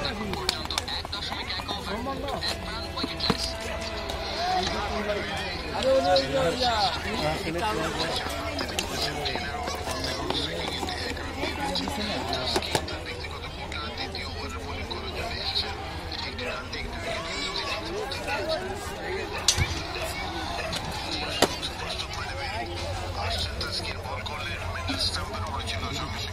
I'll give you.